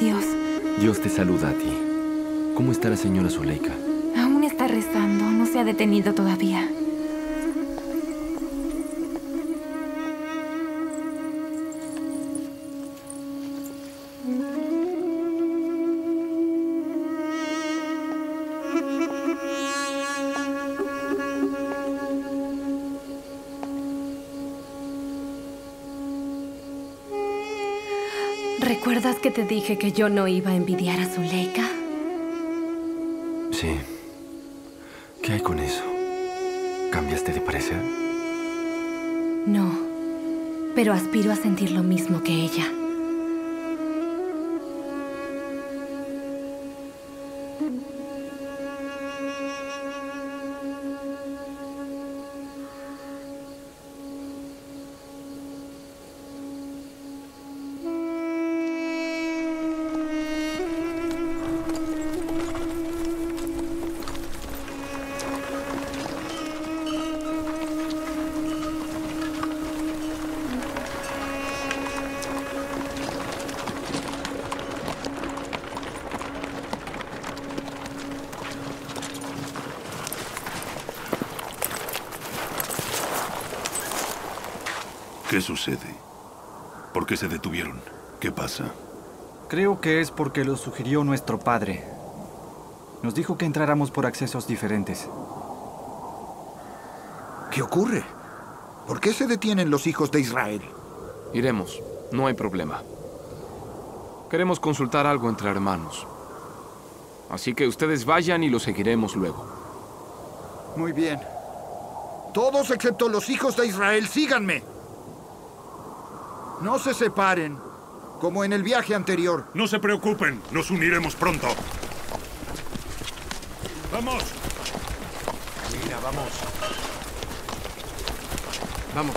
Dios. Dios te saluda a ti. ¿Cómo está la señora Zuleika? Aún está rezando. No se ha detenido todavía. ¿Recuerdas que te dije que yo no iba a envidiar a Zuleika? Sí. ¿Qué hay con eso? ¿Cambiaste de parecer? No, pero aspiro a sentir lo mismo que ella. ¿Qué sucede? ¿Por qué se detuvieron? ¿Qué pasa? Creo que es porque lo sugirió nuestro padre. Nos dijo que entráramos por accesos diferentes. ¿Qué ocurre? ¿Por qué se detienen los hijos de Israel? Iremos. No hay problema. Queremos consultar algo entre hermanos. Así que ustedes vayan y los seguiremos luego. Muy bien. Todos excepto los hijos de Israel, síganme. No se separen, como en el viaje anterior. No se preocupen, nos uniremos pronto. ¡Vamos! Mira, vamos. Vamos.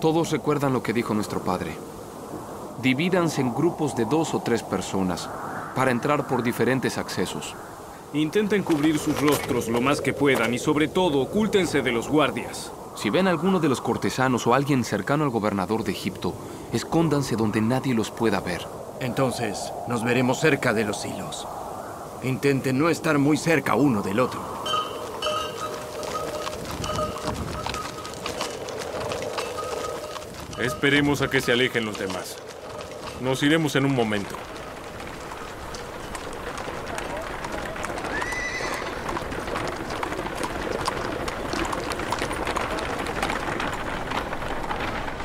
Todos recuerdan lo que dijo nuestro padre. Divídanse en grupos de 2 o 3 personas para entrar por diferentes accesos. Intenten cubrir sus rostros lo más que puedan y, sobre todo, ocúltense de los guardias. Si ven a alguno de los cortesanos o alguien cercano al gobernador de Egipto, escóndanse donde nadie los pueda ver. Entonces, nos veremos cerca de los hilos. Intenten no estar muy cerca uno del otro. Esperemos a que se alejen los demás. Nos iremos en un momento.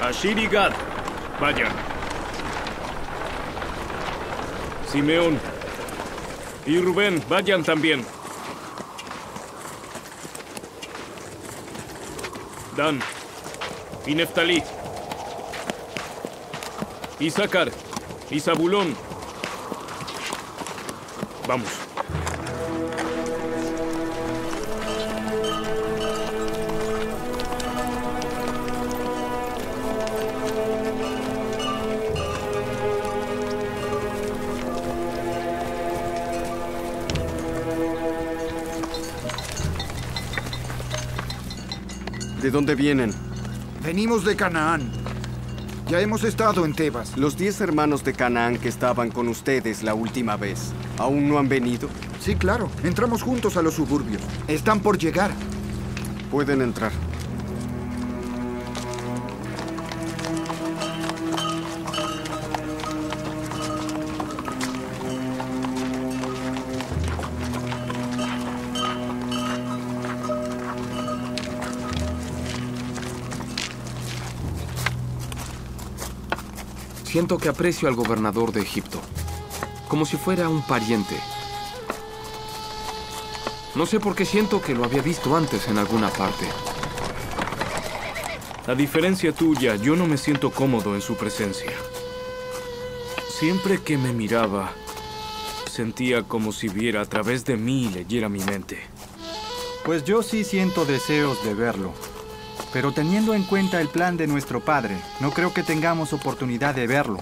Ashir y Gad, vayan. Simeón y Rubén, vayan también. Dan y Neftalit. Isacar y Zabulón. Vamos. ¿De dónde vienen? Venimos de Canaán. Ya hemos estado en Tebas. Los 10 hermanos de Canaán que estaban con ustedes la última vez, ¿aún no han venido? Sí, claro. Entramos juntos a los suburbios. Están por llegar. Pueden entrar. Siento que aprecio al gobernador de Egipto, como si fuera un pariente. No sé por qué siento que lo había visto antes en alguna parte. A diferencia tuya, yo no me siento cómodo en su presencia. Siempre que me miraba, sentía como si viera a través de mí y leyera mi mente. Pues yo sí siento deseos de verlo. Pero teniendo en cuenta el plan de nuestro padre, no creo que tengamos oportunidad de verlo.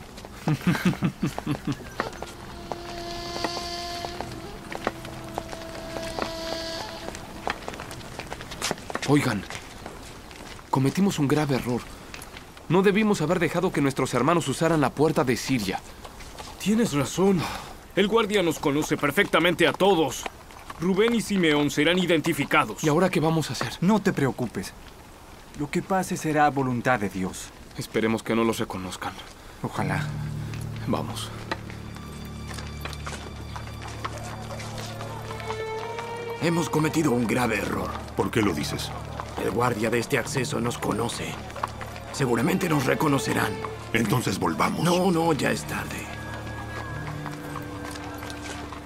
Oigan, cometimos un grave error. No debimos haber dejado que nuestros hermanos usaran la puerta de Siria. Tienes razón. El guardia nos conoce perfectamente a todos. Rubén y Simeón serán identificados. ¿Y ahora qué vamos a hacer? No te preocupes. Lo que pase será voluntad de Dios. Esperemos que no los reconozcan. Ojalá. Vamos. Hemos cometido un grave error. ¿Por qué lo dices? El guardia de este acceso nos conoce. Seguramente nos reconocerán. Entonces volvamos. No, no, ya es tarde.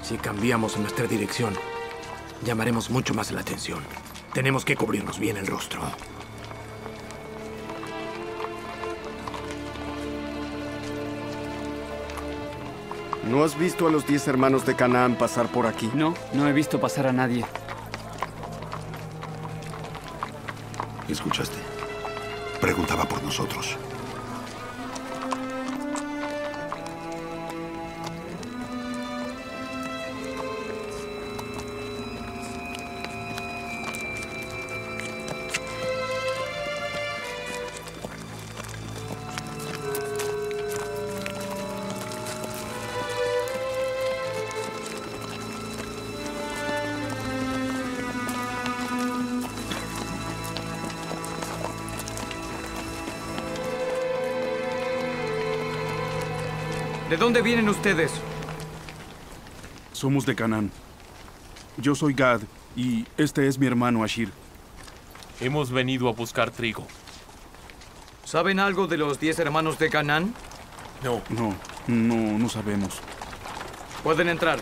Si cambiamos nuestra dirección, llamaremos mucho más la atención. Tenemos que cubrirnos bien el rostro. ¿No has visto a los 10 hermanos de Canaán pasar por aquí? No, no he visto pasar a nadie. ¿Escuchaste? Preguntaba por nosotros. ¿De dónde vienen ustedes? Somos de Canaán. Yo soy Gad, y este es mi hermano Ashir. Hemos venido a buscar trigo. ¿Saben algo de los 10 hermanos de Canaán? No. No sabemos. Pueden entrar.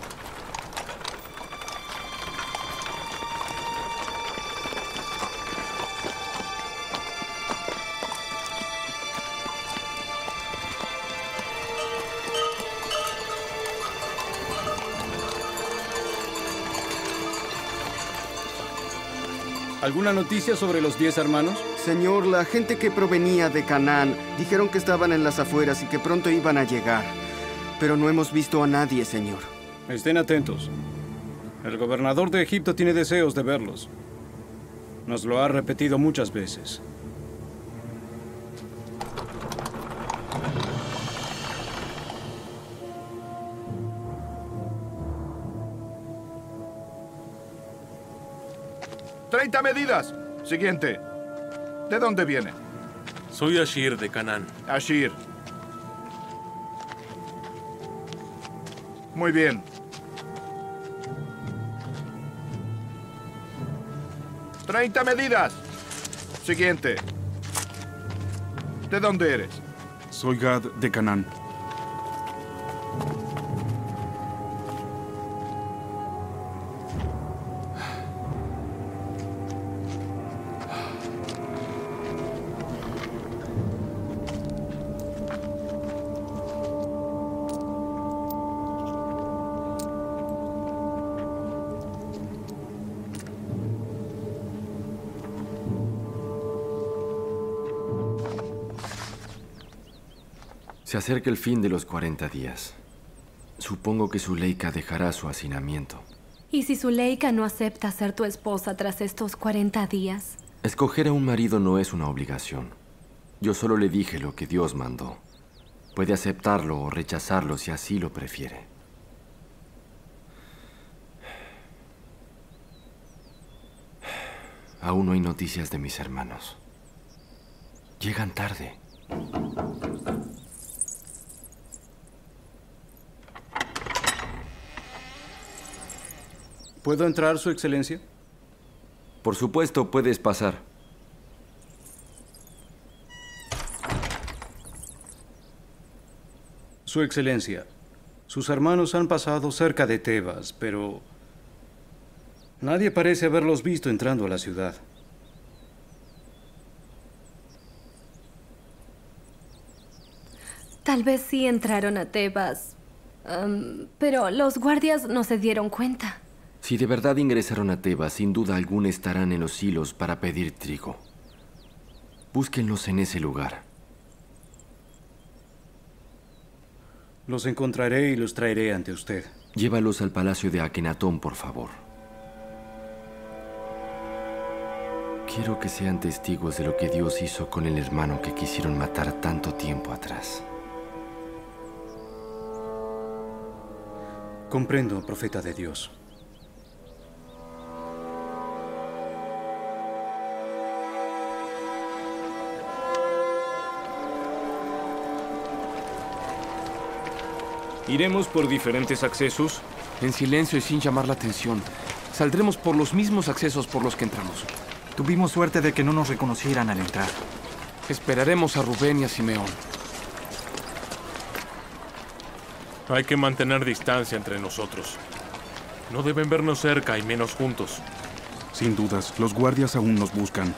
¿Alguna noticia sobre los 10 hermanos? Señor, la gente que provenía de Canaán dijeron que estaban en las afueras y que pronto iban a llegar. Pero no hemos visto a nadie, señor. Estén atentos. El gobernador de Egipto tiene deseos de verlos. Nos lo ha repetido muchas veces. ¡30 medidas! Siguiente. ¿De dónde viene? Soy Ashir de Canaán. Ashir. Muy bien. ¡30 medidas! Siguiente. ¿De dónde eres? Soy Gad de Canaán. Se acerca el fin de los 40 días. Supongo que Zuleika dejará su hacinamiento. ¿Y si Zuleika no acepta ser tu esposa tras estos 40 días? Escoger a un marido no es una obligación. Yo solo le dije lo que Dios mandó. Puede aceptarlo o rechazarlo si así lo prefiere. Aún no hay noticias de mis hermanos. Llegan tarde. ¿Puedo entrar, Su Excelencia? Por supuesto, puedes pasar. Su Excelencia, sus hermanos han pasado cerca de Tebas, pero nadie parece haberlos visto entrando a la ciudad. Tal vez sí entraron a Tebas, pero los guardias no se dieron cuenta. Si de verdad ingresaron a Tebas, sin duda alguna estarán en los hilos para pedir trigo. Búsquenlos en ese lugar. Los encontraré y los traeré ante usted. Llévalos al palacio de Akhenatón, por favor. Quiero que sean testigos de lo que Dios hizo con el hermano que quisieron matar tanto tiempo atrás. Comprendo, profeta de Dios. ¿Iremos por diferentes accesos? En silencio y sin llamar la atención. Saldremos por los mismos accesos por los que entramos. Tuvimos suerte de que no nos reconocieran al entrar. Esperaremos a Rubén y a Simeón. Hay que mantener distancia entre nosotros. No deben vernos cerca y menos juntos. Sin dudas, los guardias aún nos buscan.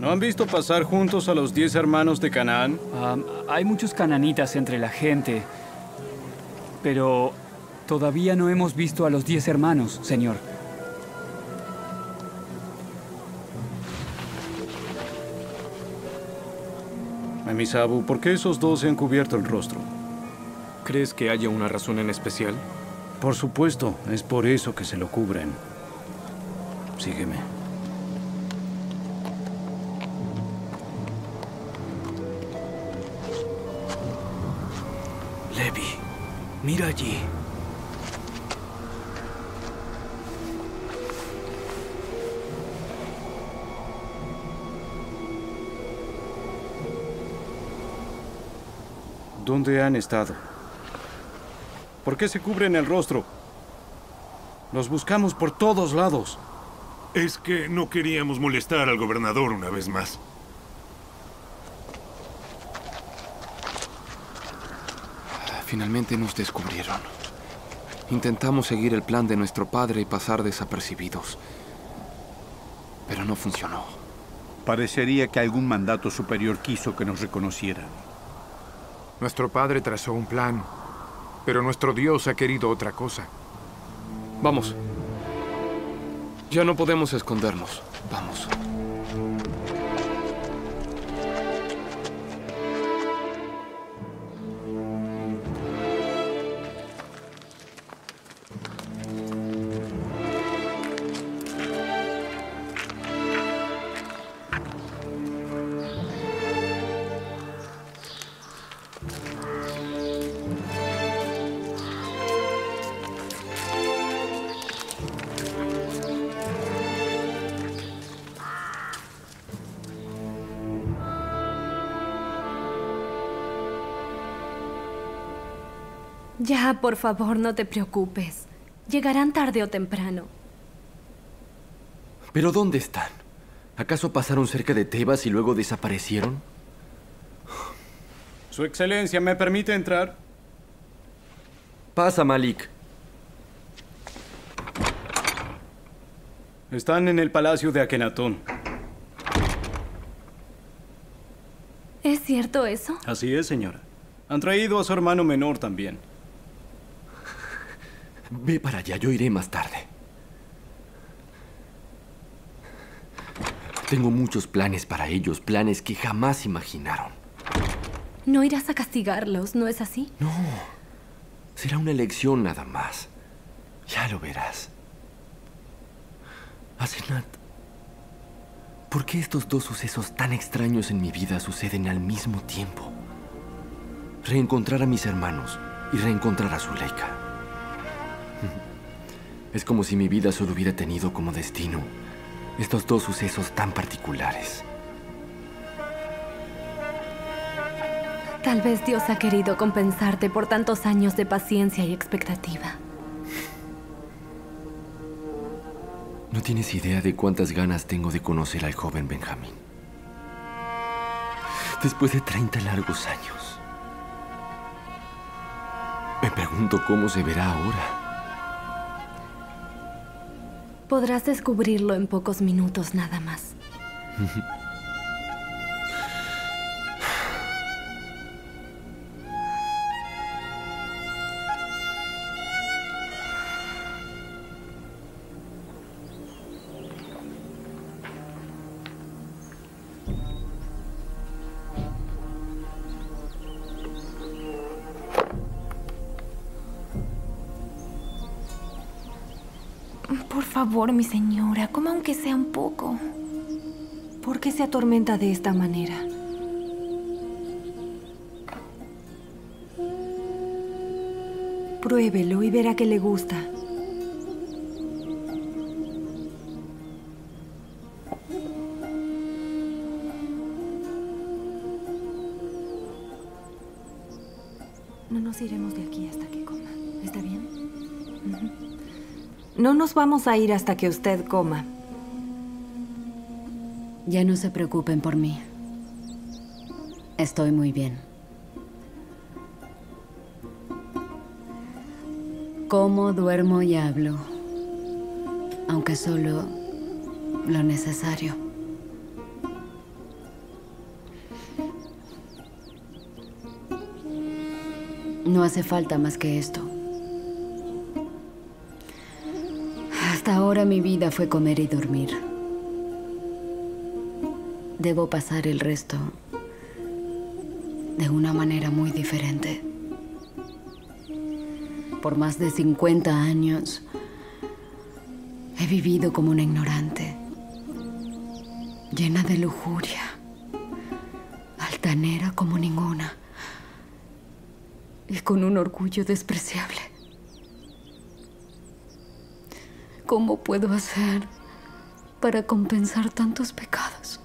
¿Han visto pasar juntos a los 10 hermanos de Canaán? Hay muchos cananitas entre la gente, pero todavía no hemos visto a los 10 hermanos, señor. Memisabu, ¿por qué esos dos se han cubierto el rostro? ¿Crees que haya una razón en especial? Por supuesto, es por eso que se lo cubren. Sígueme. Mira allí. ¿Dónde han estado? ¿Por qué se cubren el rostro? Los buscamos por todos lados. Es que no queríamos molestar al gobernador una vez más. Finalmente nos descubrieron. Intentamos seguir el plan de nuestro padre y pasar desapercibidos. Pero no funcionó. Parecería que algún mandato superior quiso que nos reconocieran. Nuestro padre trazó un plan, pero nuestro Dios ha querido otra cosa. Vamos. Ya no podemos escondernos. Vamos. Ya, por favor, no te preocupes. Llegarán tarde o temprano. ¿Pero dónde están? ¿Acaso pasaron cerca de Tebas y luego desaparecieron? Su Excelencia, ¿me permite entrar? Pasa, Malik. Están en el palacio de Akhenatón. ¿Es cierto eso? Así es, señora. Han traído a su hermano menor también. Ve para allá, yo iré más tarde. Tengo muchos planes para ellos, planes que jamás imaginaron. No irás a castigarlos, ¿no es así? No. Será una elección nada más. Ya lo verás. Azenat, ¿por qué estos dos sucesos tan extraños en mi vida suceden al mismo tiempo? Reencontrar a mis hermanos y reencontrar a Zuleika. Es como si mi vida solo hubiera tenido como destino estos dos sucesos tan particulares. Tal vez Dios ha querido compensarte por tantos años de paciencia y expectativa. No tienes idea de cuántas ganas tengo de conocer al joven Benjamín. Después de 30 largos años. Me pregunto cómo se verá ahora. Podrás descubrirlo en pocos minutos nada más. Por favor, mi señora, coma aunque sea un poco. ¿Por qué se atormenta de esta manera? Pruébelo y verá que le gusta. No nos iremos de aquí hasta que coma. ¿Está bien? No nos vamos a ir hasta que usted coma. Ya no se preocupen por mí. Estoy muy bien. Como, duermo y hablo. Aunque solo lo necesario. No hace falta más que esto. Ahora mi vida fue comer y dormir. Debo pasar el resto de una manera muy diferente. Por más de 50 años he vivido como una ignorante, llena de lujuria, altanera como ninguna y con un orgullo despreciable. ¿Cómo puedo hacer para compensar tantos pecados?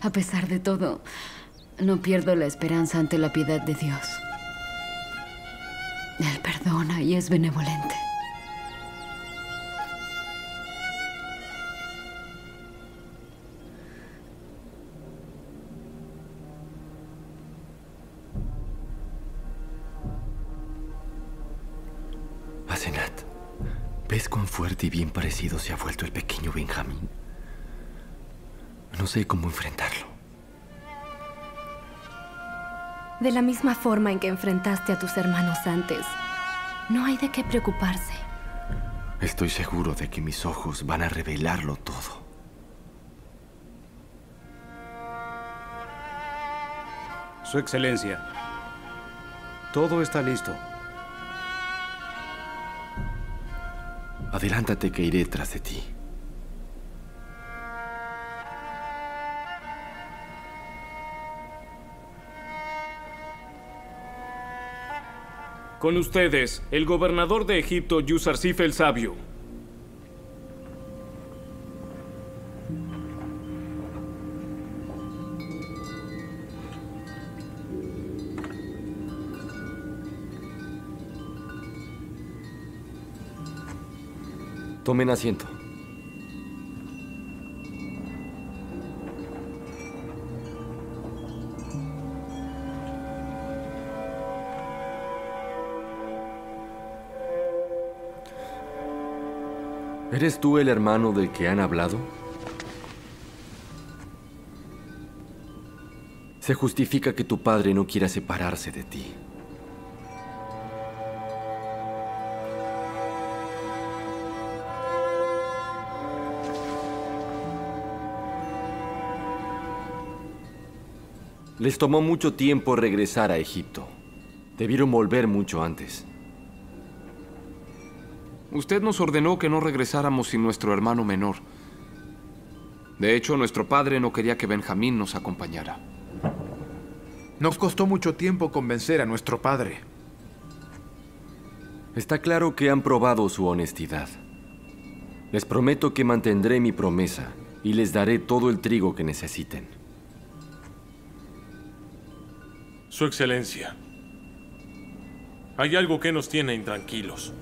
A pesar de todo, no pierdo la esperanza ante la piedad de Dios. Él perdona y es benevolente. Azenat, ¿ves cuán fuerte y bien parecido se ha vuelto el pequeño Benjamín? No sé cómo enfrentarlo. De la misma forma en que enfrentaste a tus hermanos antes, no hay de qué preocuparse. Estoy seguro de que mis ojos van a revelarlo todo. Su Excelencia, todo está listo. Adelántate que iré tras de ti. Con ustedes, el gobernador de Egipto, Yusarsif el Sabio. Tomen asiento. ¿Eres tú el hermano del que han hablado? Se justifica que tu padre no quiera separarse de ti. Les tomó mucho tiempo regresar a Egipto. Debieron volver mucho antes. Usted nos ordenó que no regresáramos sin nuestro hermano menor. De hecho, nuestro padre no quería que Benjamín nos acompañara. Nos costó mucho tiempo convencer a nuestro padre. Está claro que han probado su honestidad. Les prometo que mantendré mi promesa y les daré todo el trigo que necesiten. Su Excelencia, hay algo que nos tiene intranquilos.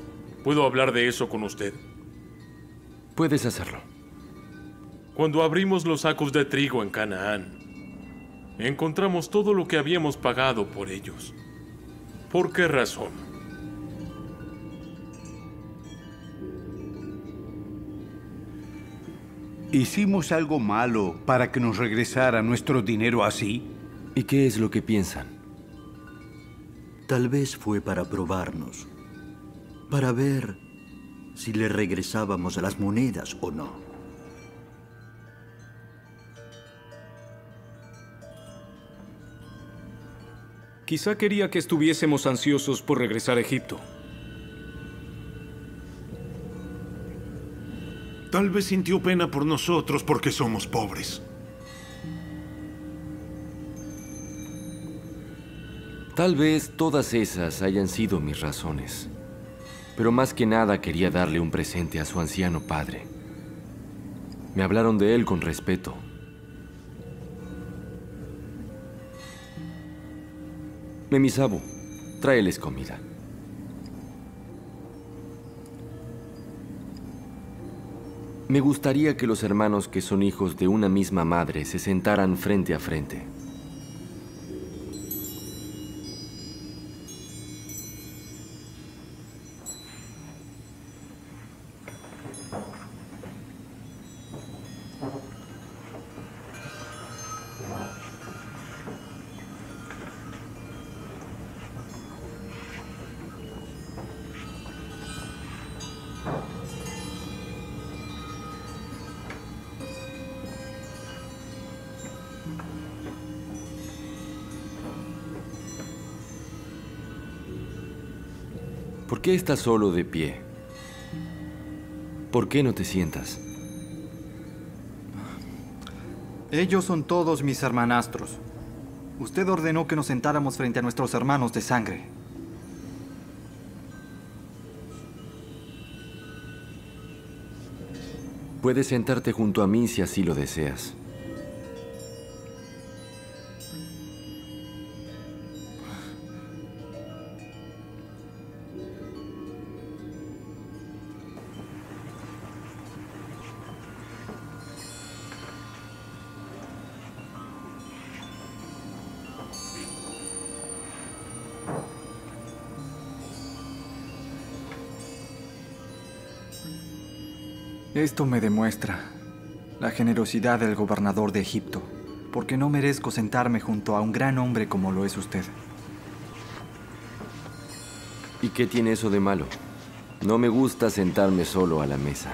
¿Puedo hablar de eso con usted? Puedes hacerlo. Cuando abrimos los sacos de trigo en Canaán, encontramos todo lo que habíamos pagado por ellos. ¿Por qué razón? ¿Hicimos algo malo para que nos regresara nuestro dinero así? ¿Y qué es lo que piensan? Tal vez fue para probarnos, para ver si le regresábamos a las monedas o no. Quizá quería que estuviésemos ansiosos por regresar a Egipto. Tal vez sintió pena por nosotros porque somos pobres. Tal vez todas esas hayan sido mis razones. Pero más que nada quería darle un presente a su anciano padre. Me hablaron de él con respeto. Memisabu, tráeles comida. Me gustaría que los hermanos que son hijos de una misma madre se sentaran frente a frente. ¿Por qué estás solo de pie? ¿Por qué no te sientas? Ellos son todos mis hermanastros. Usted ordenó que nos sentáramos frente a nuestros hermanos de sangre. Puedes sentarte junto a mí si así lo deseas. Esto me demuestra la generosidad del gobernador de Egipto, porque no merezco sentarme junto a un gran hombre como lo es usted. ¿Y qué tiene eso de malo? No me gusta sentarme solo a la mesa.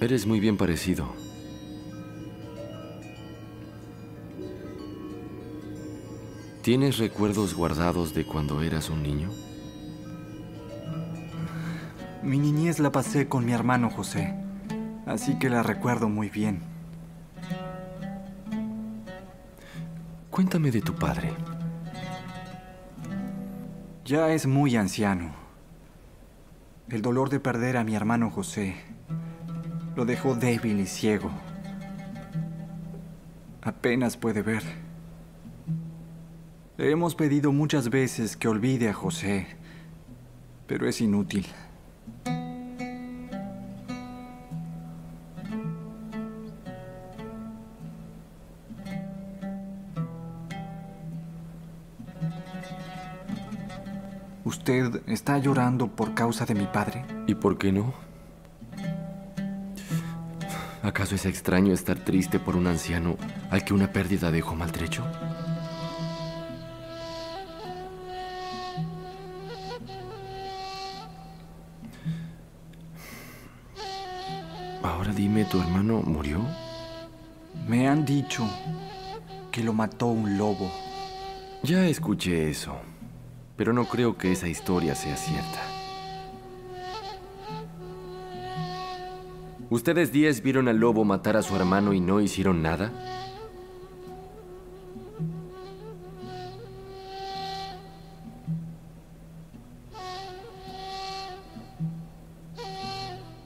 Eres muy bien parecido. ¿Tienes recuerdos guardados de cuando eras un niño? Mi niñez la pasé con mi hermano José, así que la recuerdo muy bien. Cuéntame de tu padre. Ya es muy anciano. El dolor de perder a mi hermano José lo dejó débil y ciego. Apenas puede ver. Le hemos pedido muchas veces que olvide a José, pero es inútil. ¿Usted está llorando por causa de mi padre? ¿Y por qué no? ¿Acaso es extraño estar triste por un anciano al que una pérdida dejó maltrecho? Ahora dime, ¿tu hermano murió? Me han dicho que lo mató un lobo. Ya escuché eso, pero no creo que esa historia sea cierta. ¿Ustedes 10 vieron al lobo matar a su hermano y no hicieron nada?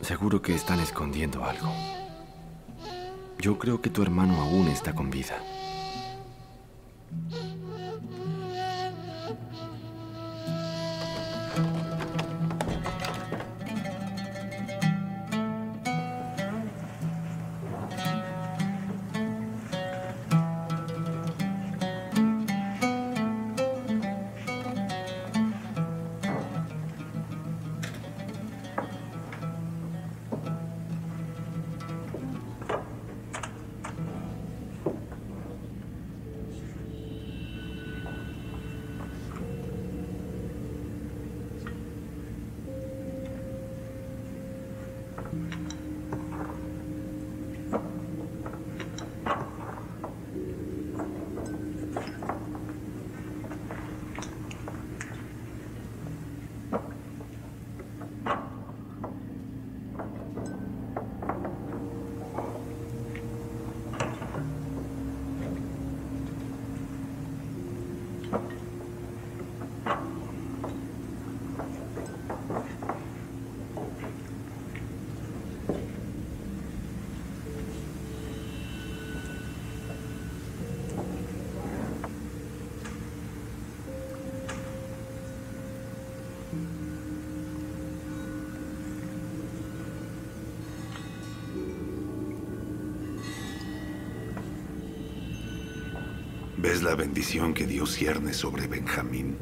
Seguro que están escondiendo algo. Yo creo que tu hermano aún está con vida. ¿Ves la bendición que Dios cierne sobre Benjamín?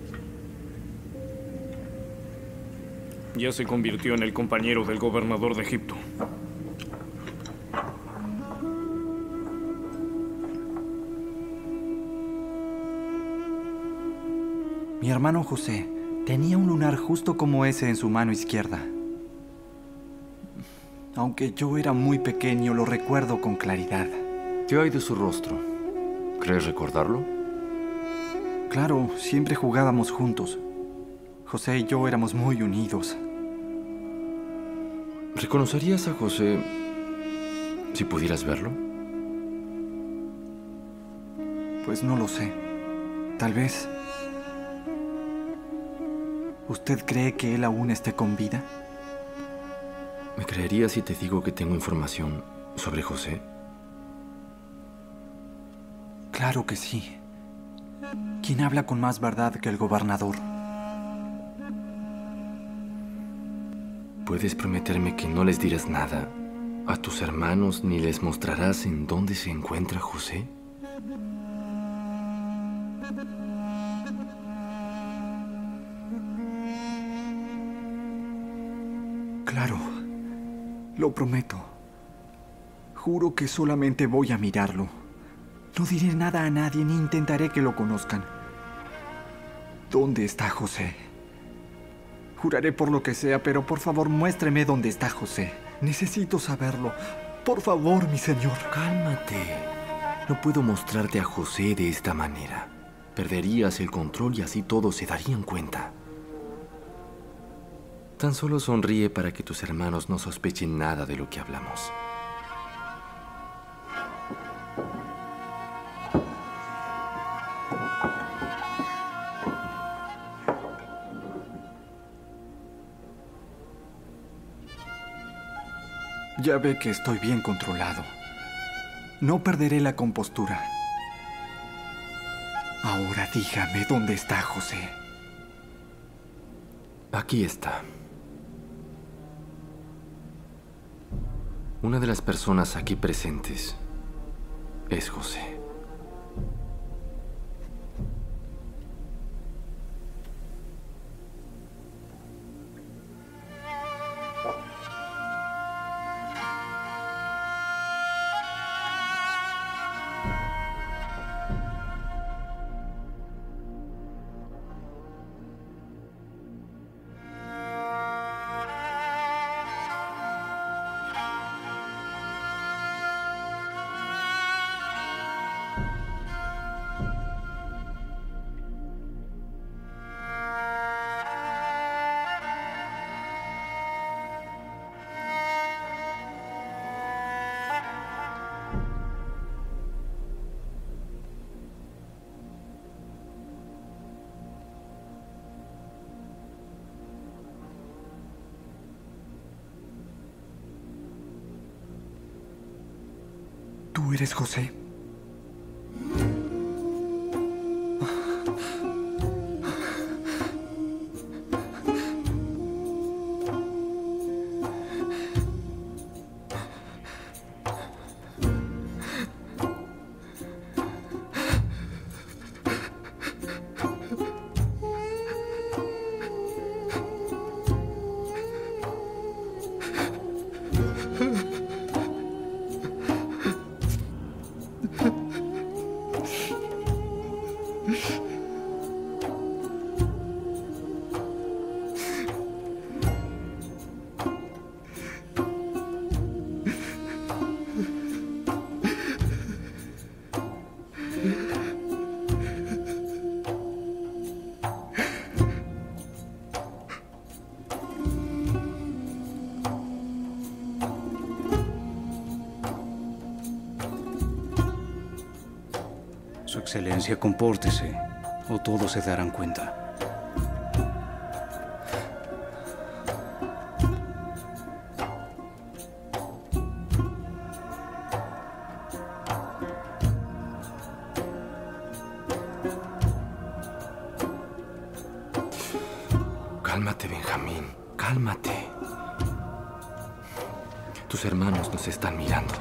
Ya se convirtió en el compañero del gobernador de Egipto. Mi hermano José tenía un lunar justo como ese en su mano izquierda. Aunque yo era muy pequeño, lo recuerdo con claridad. ¿Qué hay de su rostro? ¿Crees recordarlo? Claro, siempre jugábamos juntos. José y yo éramos muy unidos. ¿Reconocerías a José si pudieras verlo? Pues no lo sé. Tal vez... ¿Usted cree que él aún esté con vida? ¿Me creerías si te digo que tengo información sobre José? Claro que sí. ¿Quién habla con más verdad que el gobernador? ¿Puedes prometerme que no les dirás nada a tus hermanos ni les mostrarás en dónde se encuentra José? Claro, lo prometo. Juro que solamente voy a mirarlo. No diré nada a nadie ni intentaré que lo conozcan. ¿Dónde está José? Juraré por lo que sea, pero por favor muéstreme dónde está José. Necesito saberlo. Por favor, mi señor. Cálmate. No puedo mostrarte a José de esta manera. Perderías el control y así todos se darían cuenta. Tan solo sonríe para que tus hermanos no sospechen nada de lo que hablamos. Ya ve que estoy bien controlado. No perderé la compostura. Ahora dígame dónde está José. Aquí está. Una de las personas aquí presentes es José. ¿Tú eres José? Su Excelencia, compórtese, o todos se darán cuenta. Cálmate, Benjamín, cálmate. Tus hermanos nos están mirando.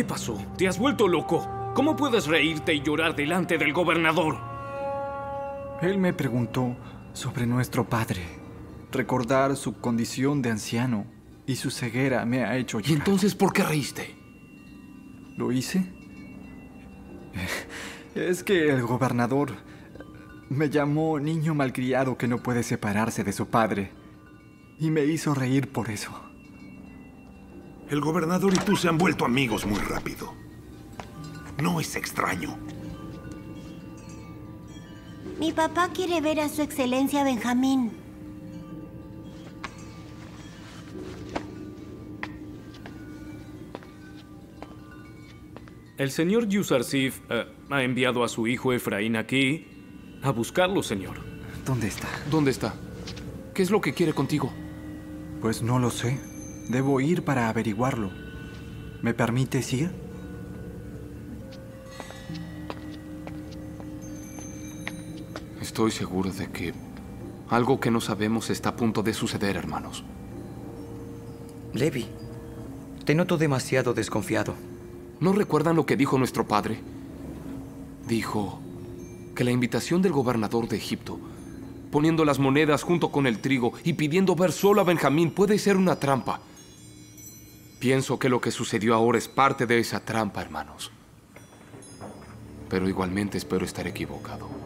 ¿Qué pasó? ¿Te has vuelto loco? ¿Cómo puedes reírte y llorar delante del gobernador? Él me preguntó sobre nuestro padre. Recordar su condición de anciano y su ceguera me ha hecho llorar. ¿Y entonces por qué reíste? ¿Lo hice? Es que el gobernador me llamó niño malcriado que no puede separarse de su padre. Y me hizo reír por eso. El gobernador y tú se han vuelto amigos muy rápido. No es extraño. Mi papá quiere ver a su excelencia Benjamín. El señor Yusarsif ha enviado a su hijo Efraín aquí a buscarlo, señor. ¿Dónde está? ¿Dónde está? ¿Qué es lo que quiere contigo? Pues no lo sé. Debo ir para averiguarlo. ¿Me permites ir? Estoy seguro de que algo que no sabemos está a punto de suceder, hermanos. Levi, te noto demasiado desconfiado. ¿No recuerdan lo que dijo nuestro padre? Dijo que la invitación del gobernador de Egipto, poniendo las monedas junto con el trigo y pidiendo ver solo a Benjamín, puede ser una trampa. Pienso que lo que sucedió ahora es parte de esa trampa, hermanos. Pero igualmente espero estar equivocado.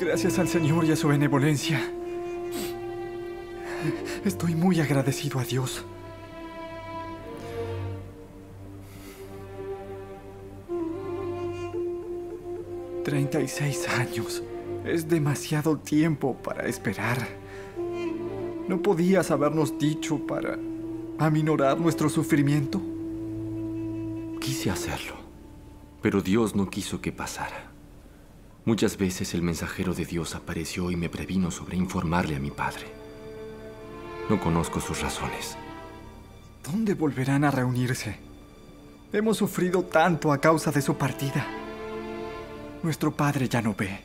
Gracias al Señor y a su benevolencia. Estoy muy agradecido a Dios. ¡36 años! Es demasiado tiempo para esperar. ¿No podías habernos dicho para aminorar nuestro sufrimiento? Quise hacerlo, pero Dios no quiso que pasara. Muchas veces el mensajero de Dios apareció y me previno sobre informarle a mi padre. No conozco sus razones. ¿Dónde volverán a reunirse? Hemos sufrido tanto a causa de su partida. Nuestro padre ya no ve.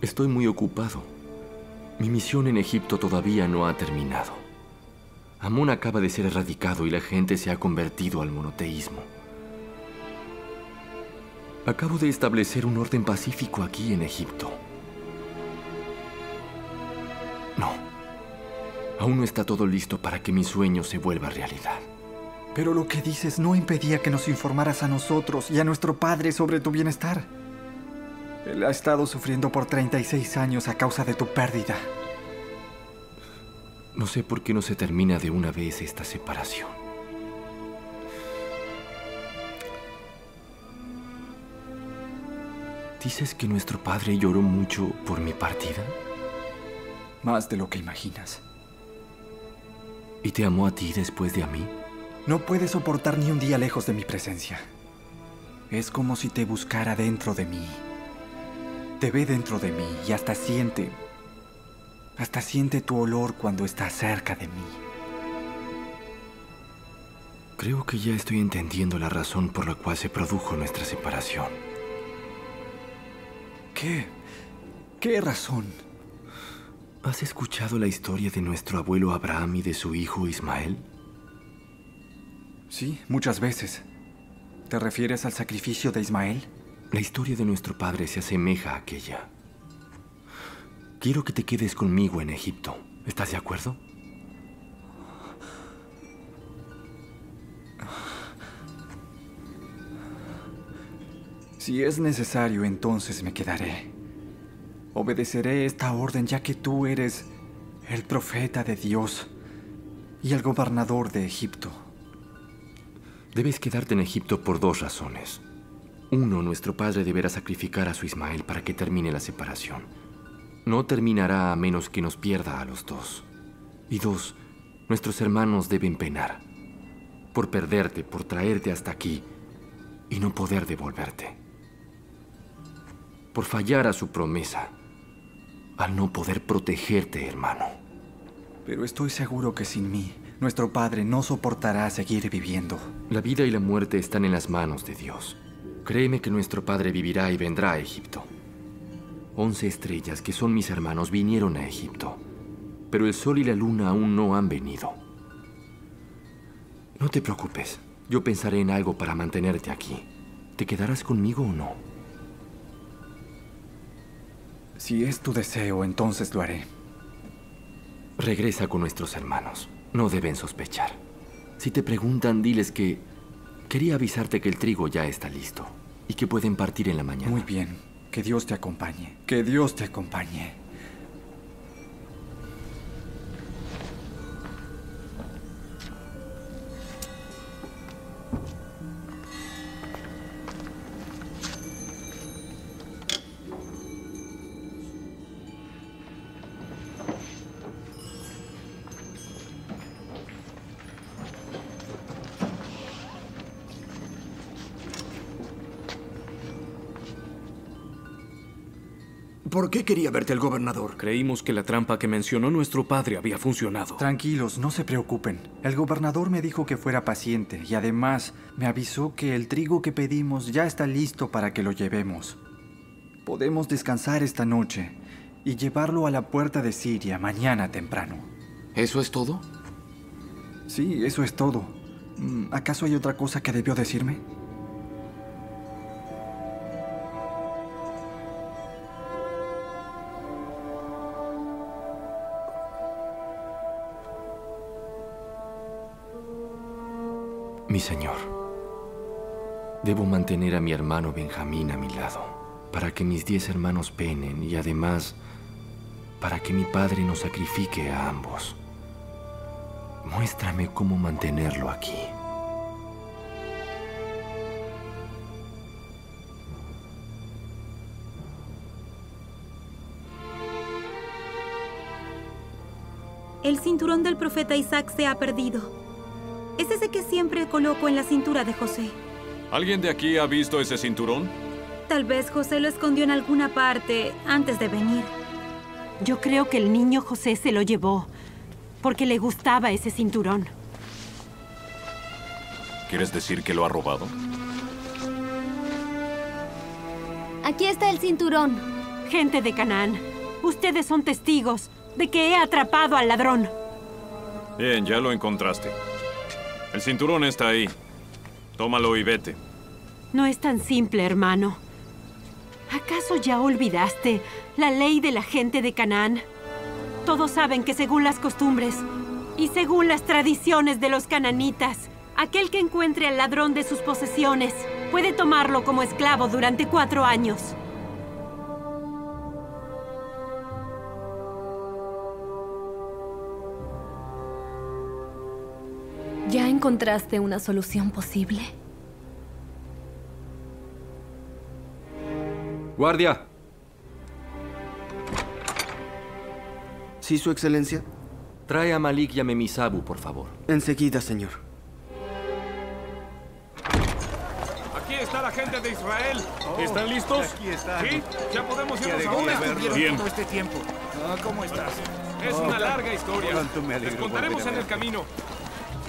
Estoy muy ocupado. Mi misión en Egipto todavía no ha terminado. Amón acaba de ser erradicado y la gente se ha convertido al monoteísmo. Acabo de establecer un orden pacífico aquí en Egipto. No. Aún no está todo listo para que mi sueño se vuelva realidad. Pero lo que dices no impedía que nos informaras a nosotros y a nuestro padre sobre tu bienestar. Él ha estado sufriendo por 36 años a causa de tu pérdida. No sé por qué no se termina de una vez esta separación. ¿Dices que nuestro padre lloró mucho por mi partida? Más de lo que imaginas. ¿Y te amó a ti después de a mí? No puedes soportar ni un día lejos de mi presencia. Es como si te buscara dentro de mí. Te ve dentro de mí y hasta siente tu olor cuando estás cerca de mí. Creo que ya estoy entendiendo la razón por la cual se produjo nuestra separación. ¿Qué razón? ¿Has escuchado la historia de nuestro abuelo Abraham y de su hijo Ismael? Sí, muchas veces. ¿Te refieres al sacrificio de Ismael? La historia de nuestro padre se asemeja a aquella. Quiero que te quedes conmigo en Egipto. ¿Estás de acuerdo? Si es necesario, entonces me quedaré. Obedeceré esta orden ya que tú eres el profeta de Dios y el gobernador de Egipto. Debes quedarte en Egipto por dos razones. Uno, nuestro padre deberá sacrificar a su Ismael para que termine la separación. No terminará a menos que nos pierda a los dos. Y dos, nuestros hermanos deben penar por perderte, por traerte hasta aquí y no poder devolverte. Por fallar a su promesa, al no poder protegerte, hermano. Pero estoy seguro que sin mí, nuestro padre no soportará seguir viviendo. La vida y la muerte están en las manos de Dios. Créeme que nuestro padre vivirá y vendrá a Egipto. 11 estrellas, que son mis hermanos, vinieron a Egipto, pero el sol y la luna aún no han venido. No te preocupes, yo pensaré en algo para mantenerte aquí. ¿Te quedarás conmigo o no? Si es tu deseo, entonces lo haré. Regresa con nuestros hermanos, no deben sospechar. Si te preguntan, diles que... quería avisarte que el trigo ya está listo y que pueden partir en la mañana. Muy bien. Que Dios te acompañe. Que Dios te acompañe. ¿Por qué quería verte el gobernador? Creímos que la trampa que mencionó nuestro padre había funcionado. Tranquilos, no se preocupen. El gobernador me dijo que fuera paciente y además me avisó que el trigo que pedimos ya está listo para que lo llevemos. Podemos descansar esta noche y llevarlo a la puerta de Siria mañana temprano. ¿Eso es todo? Sí, eso es todo. ¿Acaso hay otra cosa que debió decirme? Mi señor, debo mantener a mi hermano Benjamín a mi lado, para que mis 10 hermanos penen y además para que mi padre nos sacrifique a ambos. Muéstrame cómo mantenerlo aquí. El cinturón del profeta Isaac se ha perdido. Es ese que siempre coloco en la cintura de José. ¿Alguien de aquí ha visto ese cinturón? Tal vez José lo escondió en alguna parte antes de venir. Yo creo que el niño José se lo llevó porque le gustaba ese cinturón. ¿Quieres decir que lo ha robado? Aquí está el cinturón. Gente de Canaán, ustedes son testigos de que he atrapado al ladrón. Bien, ya lo encontraste. El cinturón está ahí. Tómalo y vete. No es tan simple, hermano. ¿Acaso ya olvidaste la ley de la gente de Canaán? Todos saben que según las costumbres y según las tradiciones de los cananitas, aquel que encuentre al ladrón de sus posesiones puede tomarlo como esclavo durante 4 años. ¿Ya encontraste una solución posible? ¡Guardia! ¿Sí, Su Excelencia? Trae a Malik y a Memisabu, por favor. Enseguida, señor. Aquí está la gente de Israel. ¿Están listos? Aquí está. ¿Sí? Ya podemos irnos ahora. Bien. Todo este tiempo. ¿Cómo estás? Es una larga historia. Les contaremos en el camino.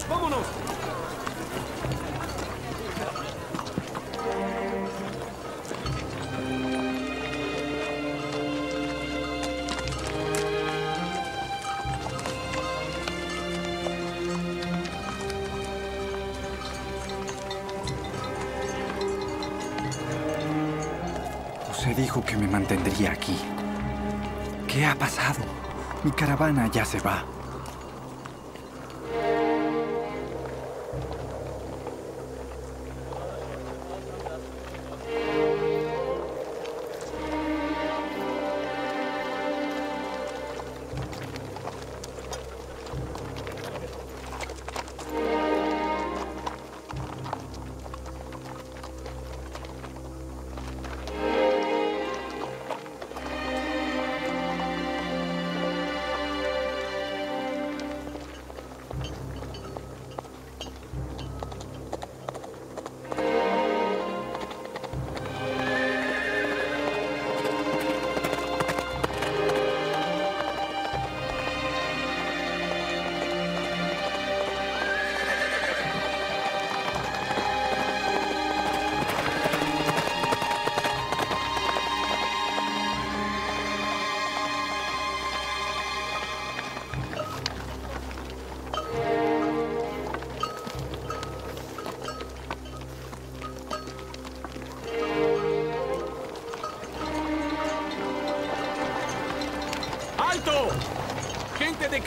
¡Vámonos! José dijo que me mantendría aquí. ¿Qué ha pasado? Mi caravana ya se va.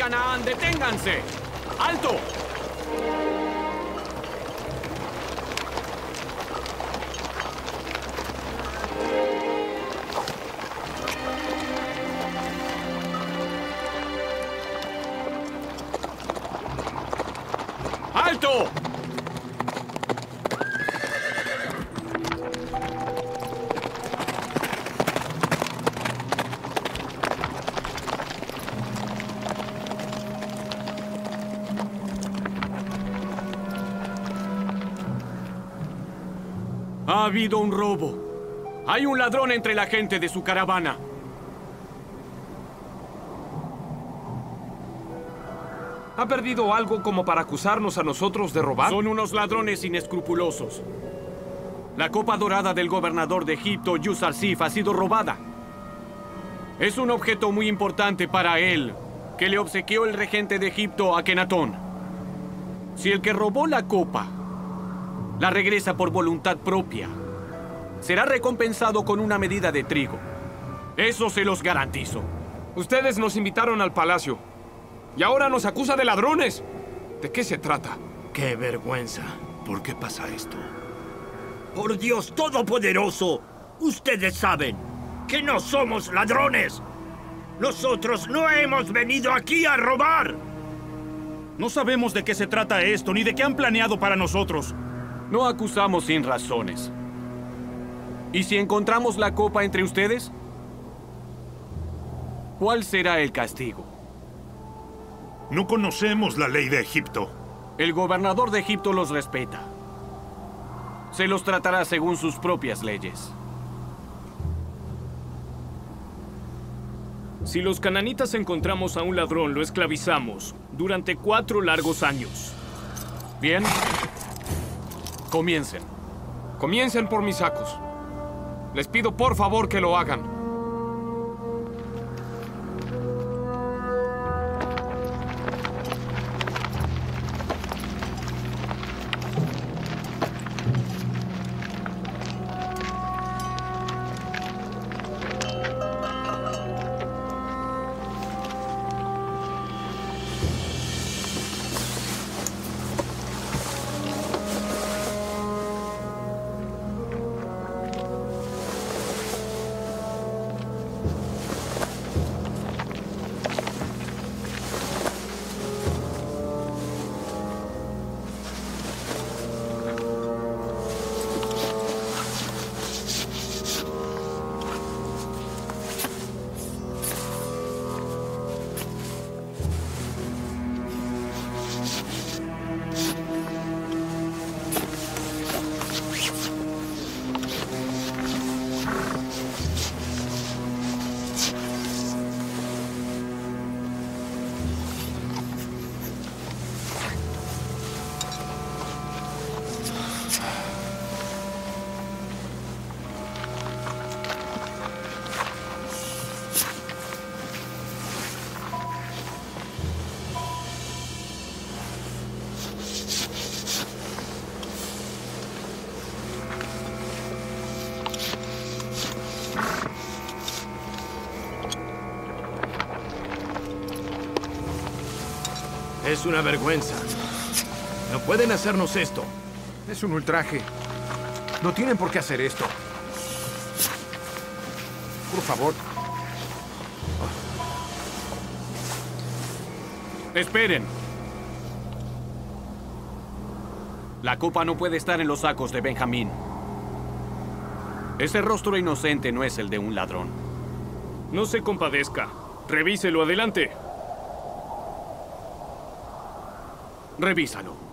Canaán, deténganse. ¡Alto! ¡Alto! Ha habido un robo. Hay un ladrón entre la gente de su caravana. ¿Ha perdido algo como para acusarnos a nosotros de robar? Son unos ladrones inescrupulosos. La copa dorada del gobernador de Egipto, Yusarsif, ha sido robada. Es un objeto muy importante para él, que le obsequió el regente de Egipto, Akhenatón. Si el que robó la copa la regresa por voluntad propia, será recompensado con una medida de trigo. Eso se los garantizo. Ustedes nos invitaron al palacio y ahora nos acusa de ladrones. ¿De qué se trata? ¡Qué vergüenza! ¿Por qué pasa esto? Por Dios Todopoderoso, ustedes saben que no somos ladrones. Nosotros no hemos venido aquí a robar. No sabemos de qué se trata esto ni de qué han planeado para nosotros. No acusamos sin razones. ¿Y si encontramos la copa entre ustedes? ¿Cuál será el castigo? No conocemos la ley de Egipto. El gobernador de Egipto los respeta. Se los tratará según sus propias leyes. Si los cananitas encontramos a un ladrón, lo esclavizamos durante 4 largos años. Bien. Comiencen. Comiencen por mis sacos. Les pido por favor que lo hagan. Es una vergüenza. No pueden hacernos esto. Es un ultraje. No tienen por qué hacer esto. Por favor. Esperen. La copa no puede estar en los sacos de Benjamín. Ese rostro inocente no es el de un ladrón. No se compadezca. Revíselo, adelante. Revísalo.